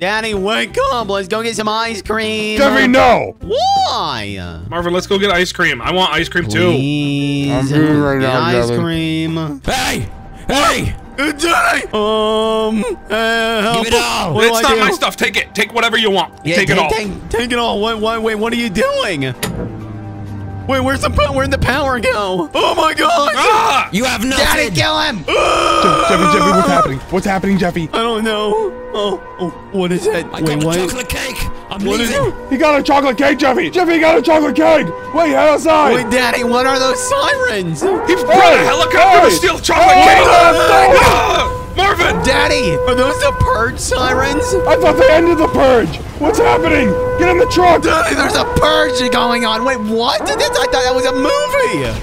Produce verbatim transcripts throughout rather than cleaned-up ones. Daddy, wake up. Let's go get some ice cream. Debbie, no. Why? Marvin, let's go get ice cream. I want ice cream, Please. too. I'm doing right now, ice Debbie. cream. Hey. Hey. Um, uh, help. Give it all. It's not my stuff. Take it. Take whatever you want. Yeah, take, take it all. Take, take it all. Wait, wait, wait, what are you doing? Wait, where's the power? Where'd the power go? Oh my God! Ah! You have nothing. Daddy, kill him! Ah! Jeffy, Jeffy, what's happening? What's happening, Jeffy? I don't know. Oh, oh what is that? I Wait, got what? a chocolate cake. I'm what leaving. Is he got a chocolate cake, Jeffy. Jeffy got a chocolate cake. Wait, head outside. Wait, Daddy, what are those sirens? He's brought hey, a helicopter hey, to steal chocolate hey, cake. Oh, no, no. Marvin, Daddy, are those the purge sirens? I thought they ended the purge. What's happening? Get in the truck! Daddy, there's a purge going on. Wait, what? I thought that was a movie.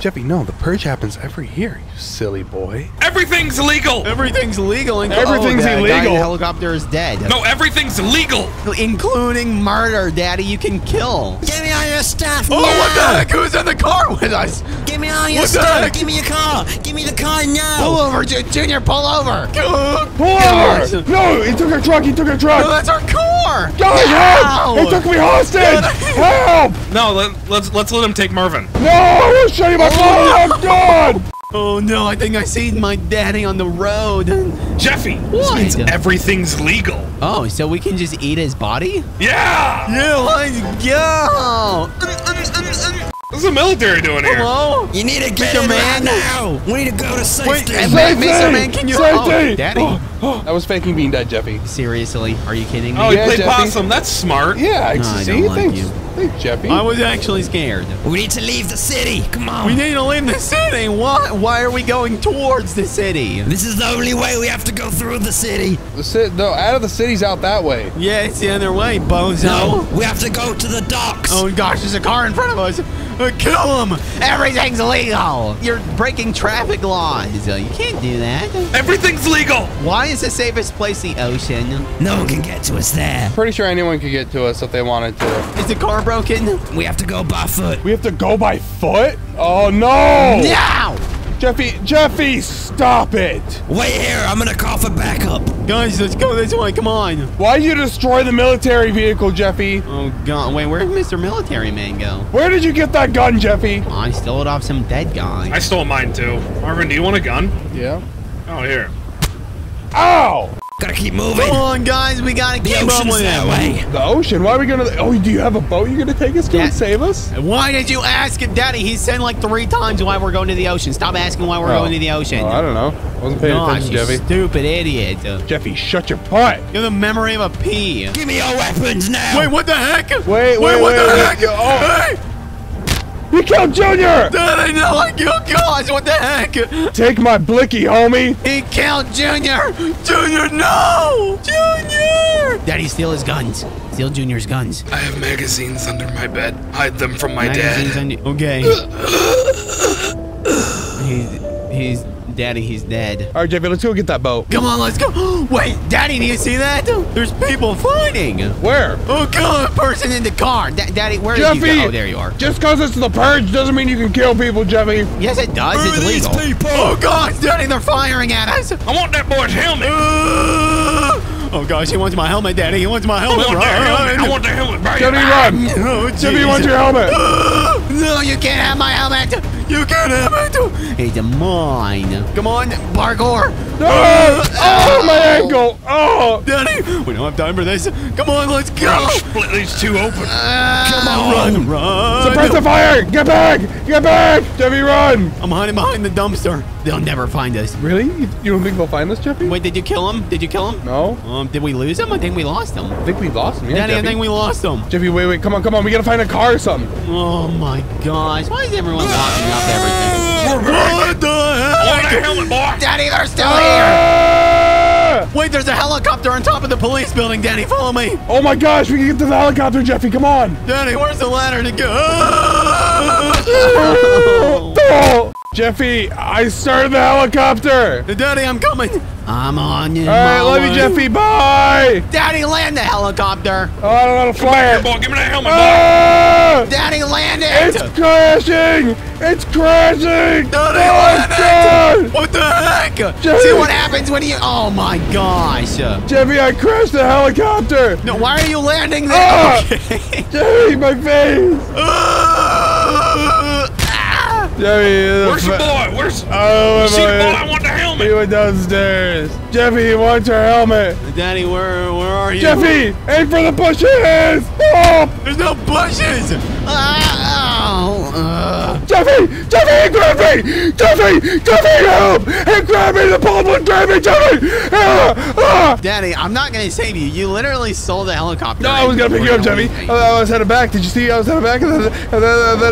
Jeffy, no, the purge happens every year. You silly boy. Everything's legal. Everything's legal. Everything's oh, illegal. The helicopter is dead. No, everything's legal, including murder. Daddy, you can kill. Give me all your stuff. Oh, now. What the heck? Who's in the car with us? Give me all your what stuff. Give me your car. Give me the car now. Pull over, Junior. Pull over. Pull over. No, he took our truck. He took our truck. No, that's our car. Go. Help! They took me hostage! Help! No, let, let's let's let him take Marvin. No, I will show you my phone! I'm gone! Oh no, I think I see my daddy on the road. Jeffy, what? This means everything's legal. Oh, so we can just eat his body? Yeah! Yeah, let's go! What's the military doing here? Hello? You need to get Mister Man right now. We need to go to safety. Wait, safety. Mister Man, can you? Oh, Daddy. That was faking being dead, Jeffy. Seriously? Are you kidding me? Oh, he yeah, played Jeffy. possum. That's smart. Yeah, I no, see. I don't like Thanks. you. Thanks, Jeffy. I was actually scared. We need to leave the city. Come on. We need to leave the city. What? Why are we going towards the city? This is the only way. We have to go through the city. The city? No, out of the city's out that way. Yeah, it's the other way, bozo. No, we have to go to the docks. Oh gosh, there's a car in front of us. Kill him! Everything's legal! You're breaking traffic laws. You can't do that. Everything's legal! Why is the safest place the ocean? No one can get to us there. Pretty sure anyone could get to us if they wanted to. Is the car broken? We have to go by foot. We have to go by foot? Oh, no! No! Jeffy, Jeffy, stop it! Wait here, I'm gonna call for backup. Guys, let's go this way, come on. Why'd you destroy the military vehicle, Jeffy? Oh God, wait, where'd Mister Military Man go? Where did you get that gun, Jeffy? Well, I stole it off some dead guy. I stole mine too. Marvin, do you want a gun? Yeah. Oh, here. Ow! Gotta keep moving. Come on, guys, we gotta keep moving that way. The ocean? Why are we gonna? Oh, do you have a boat? You're gonna take us to and save us? Why did you ask him, Daddy? He said like three times why we're going to the ocean. Stop asking why we're oh. going to the ocean. Oh, I don't know. Wasn't paying Gosh, attention, Jeffy. Stupid idiot. Jeffy, shut your pot. You're the memory of a pea. Give me your weapons now. Wait, what the heck? Wait, wait, wait, wait what the wait, heck? Wait, oh. Hey! You killed Junior! Daddy, no, I killed Gosh, what the heck? Take my blicky, homie! He killed Junior! Junior, no! Junior! Daddy, steal his guns. Steal Junior's guns. I have magazines under my bed. Hide them from my magazines dad. Under, okay. he's, he's, Daddy, he's dead. All right, Jeffy, let's go get that boat. Come on, let's go. Wait, Daddy, do you see that? There's people fighting. Where? Oh, God, a person in the car. Da Daddy, where Jeffy, did you go? Oh, there you are. Just because it's the purge doesn't mean you can kill people, Jeffy. Yes, it does. Who it's legal. People? Oh, God, Daddy, they're firing at us. I want that boy's helmet. Uh... Oh, gosh, he wants my helmet, Daddy. He wants my helmet. I want right, the helmet. Right. I want the helmet. Bring Jeffy, run. Oh, Jeffy, you want your helmet. Uh, no, you can't have my helmet. You can't have it. It's mine. Come on, parkour. No. Uh, oh, oh, my ankle. Oh, Daddy, we don't have time for this. Come on, let's go. I'll split these two open. Uh, Come on. Run, run. Suppress the fire. Get back. Get back. Jeffy, run. I'm hiding behind the dumpster. They'll never find us. Really? You don't think they'll find us, Jeffy? Wait, did you kill him? Did you kill him? No. Um, did we lose him? I think we lost him. I think we lost him, yeah, Daddy, Jeffy. I think we lost him. Jeffy, wait, wait, come on, come on. We gotta find a car or something. Oh, my gosh. Why is everyone locking up everything? What the heck? What the hell, Daddy, they're still ah! here. Wait, there's a helicopter on top of the police building, Daddy. Follow me. Oh, my gosh. We can get to the helicopter, Jeffy. Come on. Daddy, where's the ladder to go? Jeffy, I started the helicopter! Daddy, I'm coming! I'm on you. Alright, love you, Jeffy, bye! Daddy, land the helicopter! Oh, I don't know how to fly it! Come on, give me that helmet, ah! Daddy, land it! It's crashing! It's crashing! Daddy, oh, land it! What the heck? Jeffy. See what happens when you... Oh, my gosh! Jeffy, I crashed the helicopter! No, why are you landing there? Ah! Okay. Jeffy, my face! Ah! Jeffy, where's the boy? Where's? Oh, you see the boy? I want the helmet. He went downstairs. Jeffy, he wants your helmet. Daddy, where, where are you? Jeffy, aim for the bushes! Stop! There's no bushes. Oh, uh. Jeffy, Jeffy, grab me! Jeffy, Jeffy, help! Hey, grab me! The policeman, grab me, Jeffy! Ah, ah. Daddy, I'm not gonna save you. You literally sold the helicopter. No, I was gonna pick you up, Jeffy. I, I was headed back. Did you see? I was headed back, and then, and then, and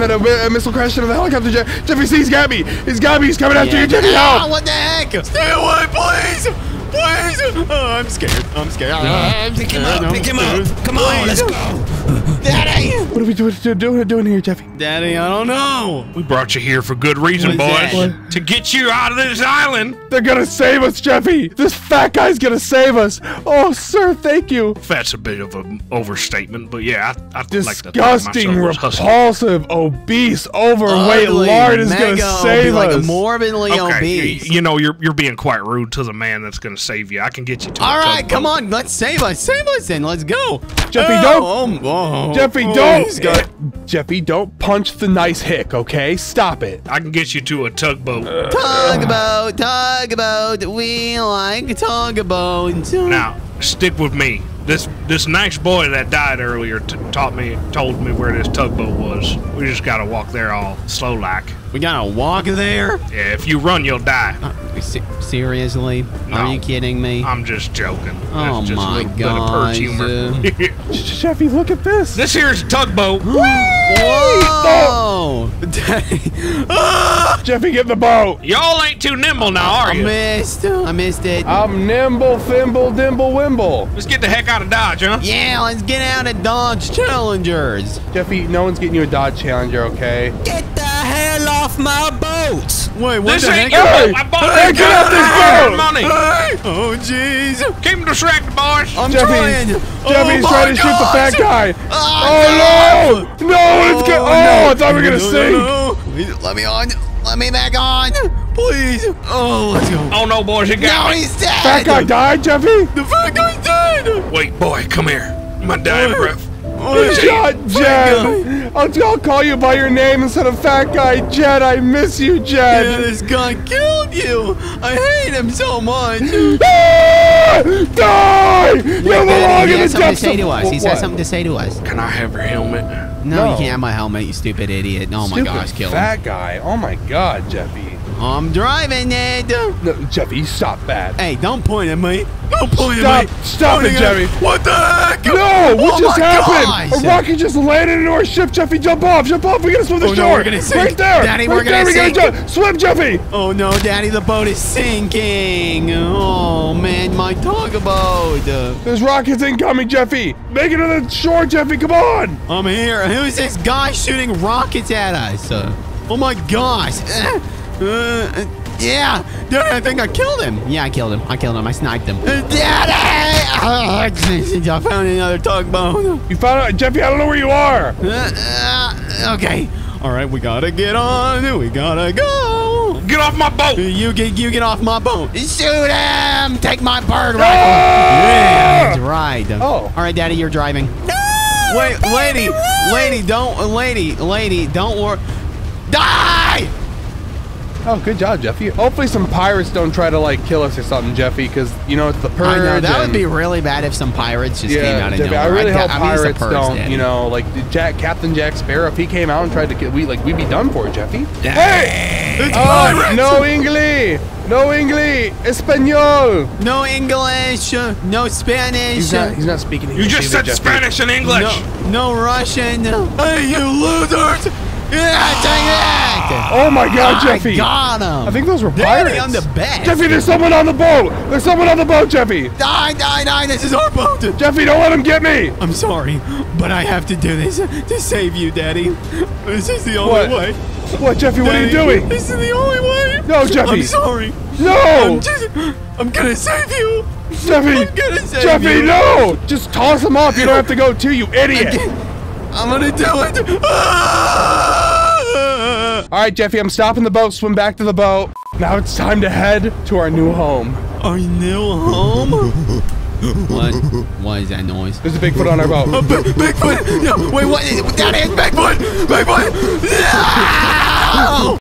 then, and then a missile crashed into the helicopter. Jeffy, see, he's got me. He's got me. He's coming after yeah. you, Jeffy. Help! Oh, what the heck? Stay away, please. Please. Oh, I'm scared. I'm scared. Uh, I'm scared. Pick him up. No, pick him up. Come on. Please. Let's go. Daddy. What are we doing, doing, doing here, Jeffy? Daddy, I don't know. We brought you here for good reason, boys. To get you out of this island. They're going to save us, Jeffy. This fat guy's going to save us. Oh, sir, thank you. Fat's a bit of an overstatement, but yeah, I, I disgusting, like to repulsive, obese, overweight. Uh, Lard is going to save like us. Morbidly okay, obese. You know, you're, you're being quite rude to the man that's going to save you. I can get you to All right, come boat. on. Let's save us. Save us then. Let's go. Jeffy, oh, don't. Oh, oh, Jeffy, oh, don't. Got, Jeffy, don't punch the nice hick, okay? Stop it. I can get you to a tugboat. Uh, tugboat, tugboat. We like tugboat. Now, stick with me. This this nice boy that died earlier t taught me told me where this tugboat was. We just gotta walk there all slow like. We gotta walk there? Yeah, if you run, you'll die. Uh, se seriously? No, are you kidding me? I'm just joking. Oh That's just my a gosh. Bit of purge humor. Jeffy, look at this. This here's a tugboat. Whoa! Oh. Jeffy, get in the boat. Y'all ain't too nimble now, are you? I missed. I missed it. I'm nimble, thimble, dimble, wimble. Let's get the heck out of Dodge, huh? Yeah, let's get out of Dodge Challengers. Jeffy, no one's getting you a Dodge Challenger, okay? Get the hell off my boat! Wait, what this the heck? Hey, I bought hey, get out this boat! Money. Hey. Oh, jeez. Keep him distracted, boys. I'm Jeffy, trying. Jeffy's oh, trying to shoot the fat guy. Oh, oh no! No, oh, it's good. Oh, no. I thought we were gonna no, sink. No, no. Let me on. Let me back on. Please. Oh, let's go. Oh, no, boys, you got no, me. He's dead. Fat guy died, Jeffy? The fat guy's dead. Wait, boy, come here. My dying breath. Oh, God, Jed. I'll, I'll call you by your name instead of fat guy. Jed, I miss you, Jed. Yeah, this guy killed you. I hate him so much. Ah! Die! Wait, you belong in the depths of... He's got something to say to us. Can I have your helmet? No, no, you can't have my helmet, you stupid idiot. Oh, stupid my gosh, kill him. Fat guy. Oh, my God, Jeffy. I'm driving it. No, Jeffy, stop that. Hey, don't point at me. Don't point stop, at me. Stop it, Jeffy. What the heck? No, what oh just happened? Gosh. A rocket just landed into our ship, Jeffy. Jump off. Jump off. We're going to swim the oh, shore. No, we're gonna sink. Right there. Daddy, right we're going to sink. We're gonna swim, Jeffy. Oh, no, Daddy. The boat is sinking. Oh, man. My tugboat. There's rockets incoming, Jeffy. Make it to the shore, Jeffy. Come on. I'm here. Who is this guy shooting rockets at us? Oh, my gosh. Uh, yeah, Daddy, I think I killed him. Yeah, I killed him. I killed him. I sniped him. Daddy! Oh, I found another tugboat. You found it? Jeffy, I don't know where you are. Uh, uh, okay. All right, we gotta get on. We gotta go. Get off my boat. You get, you get off my boat. Shoot him. Take my bird rifle. Ah! Yeah, that's right. Oh. All right, Daddy, you're driving. No, Wait, lady, run. lady, don't, lady, lady, don't worry. Die! Oh, good job, Jeffy. Hopefully some pirates don't try to, like, kill us or something, Jeffy, because, you know, it's the purge. I know, that would be really bad if some pirates just yeah, came out and Jeffy, I really I hope pirates I mean, don't, Daddy. you know, like, Jack, Captain Jack Sparrow, if he came out and tried to kill, we, like, we'd be done for, Jeffy. Dang. Hey! It's oh, no English! No English! Espanol! No English! No Spanish! He's not, he's not speaking English. You just either, said Jeffy. Spanish and English! No, no Russian! Hey, you losers! Yeah, dang it! Oh my God, I Jeffy! Got him. I think those were pirates. They're on the best. Jeffy, there's someone on the boat. There's someone on the boat, Jeffy. Die, die, die! This is our boat. Jeffy, don't let him get me. I'm sorry, but I have to do this to save you, Daddy. This is the only what? way. What, Jeffy? Daddy, what are you doing? This is the only way. No, Jeffy. I'm sorry. No. I'm, just, I'm gonna save you. Jeffy, Jeffy, you. no! Just toss him off. You don't have to go too, you idiot. I'm gonna do it. Ah! All right, Jeffy, I'm stopping the boat. Swim back to the boat. Now it's time to head to our new home. Our new home? What? What is that noise? There's a Bigfoot on our boat. A Bigfoot? No, wait, what? That is Bigfoot!